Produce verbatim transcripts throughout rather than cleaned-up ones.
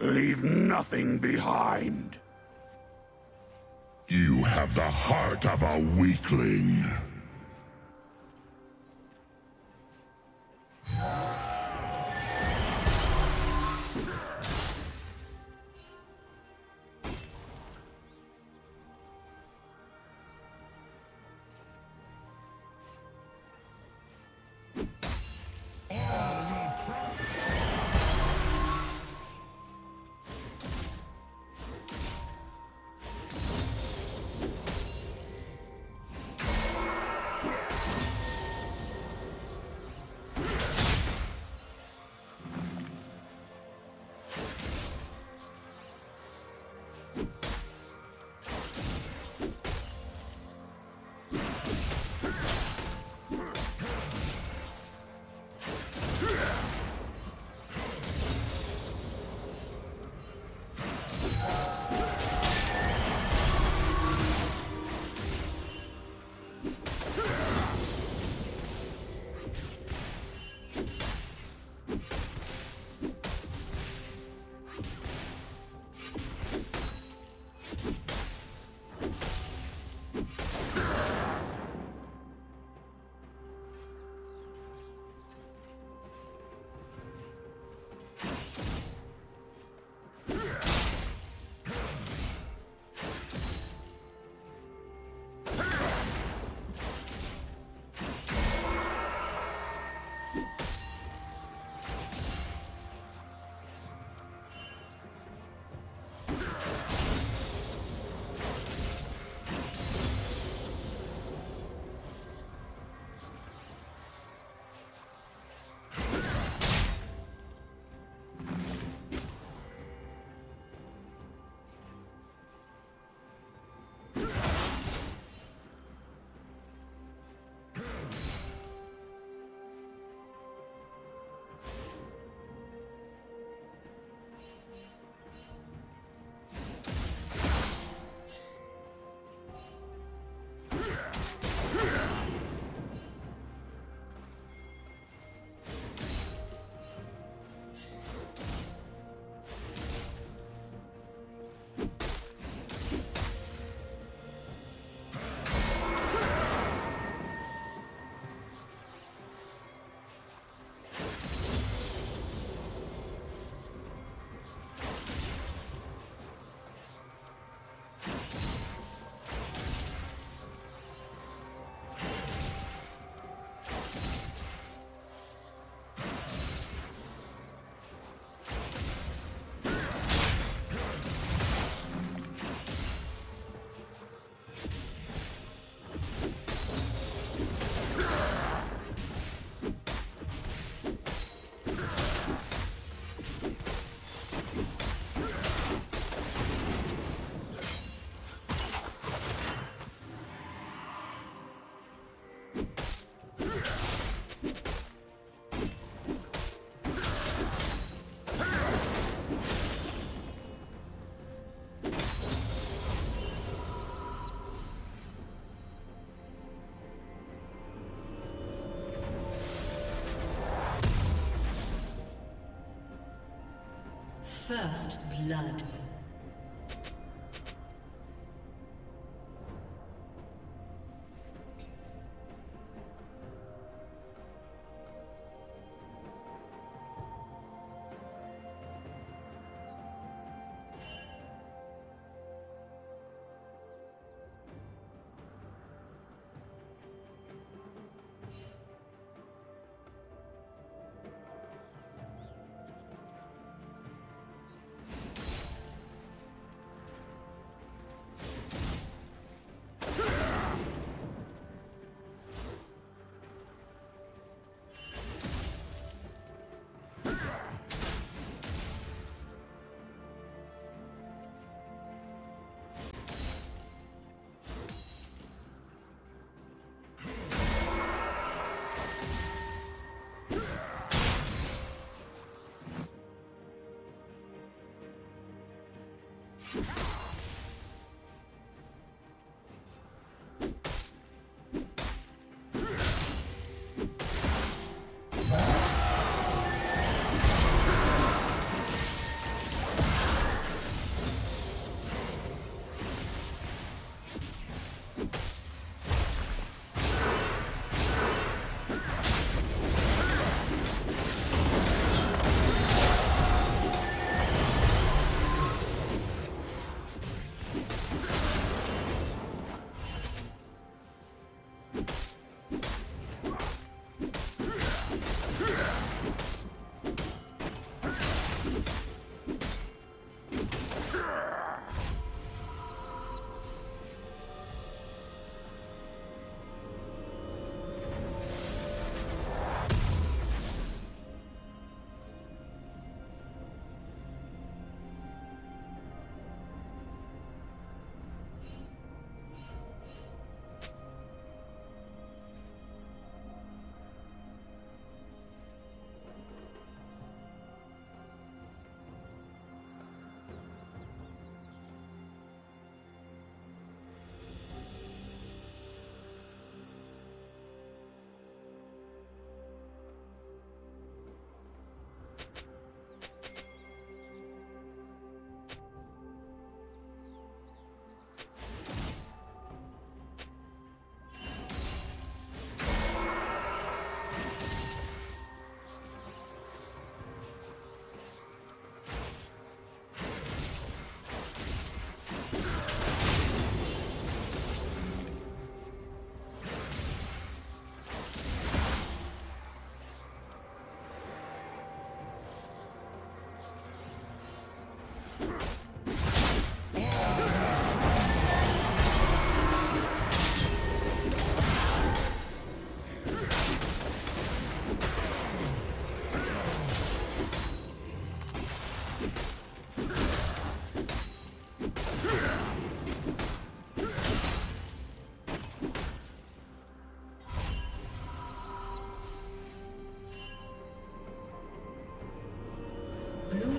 Leave nothing behind. You have the heart of a weakling. First blood.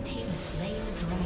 team has slain the dragon.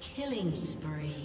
Killing spree.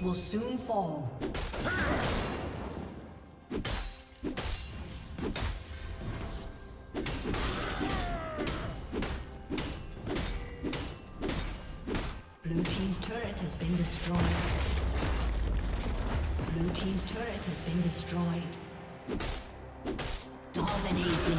Will soon fall. Blue team's turret has been destroyed. Blue team's turret has been destroyed. Dominating.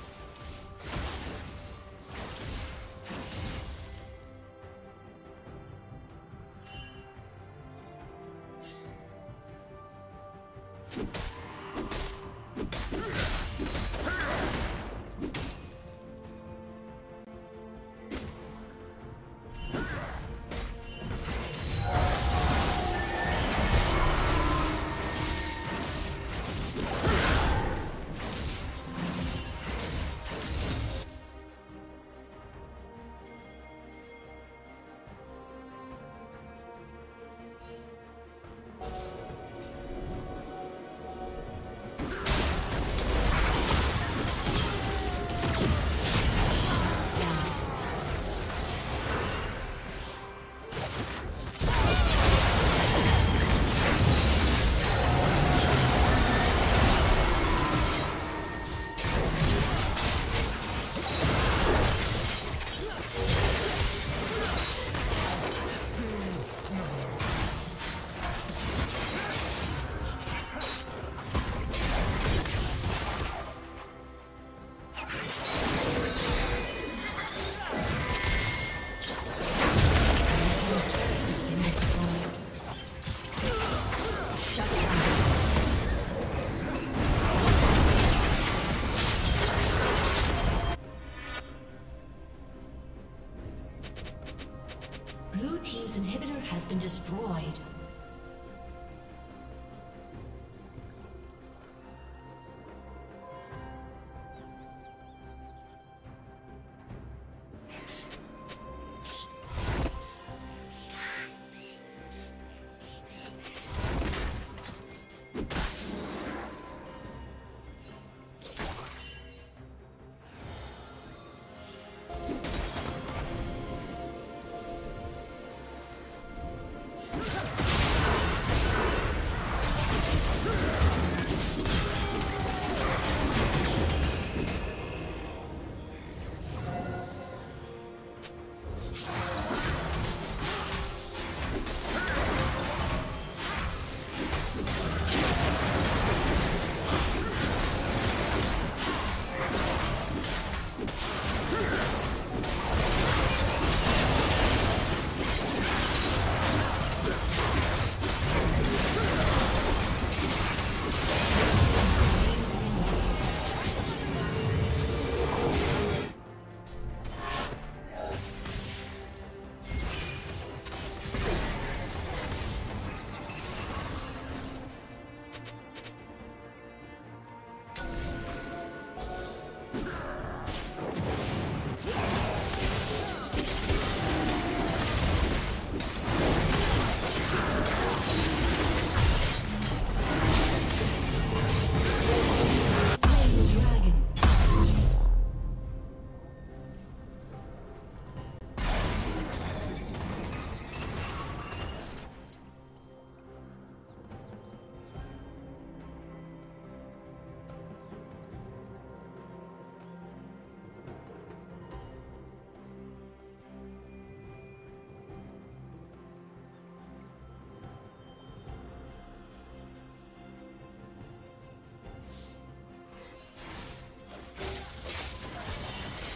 Destroyed. Blue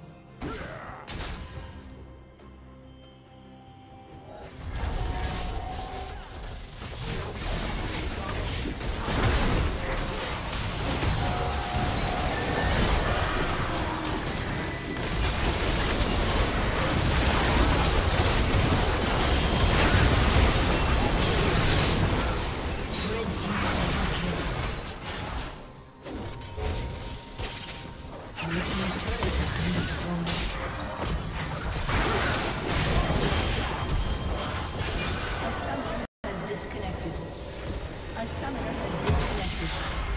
A summoner has disconnected.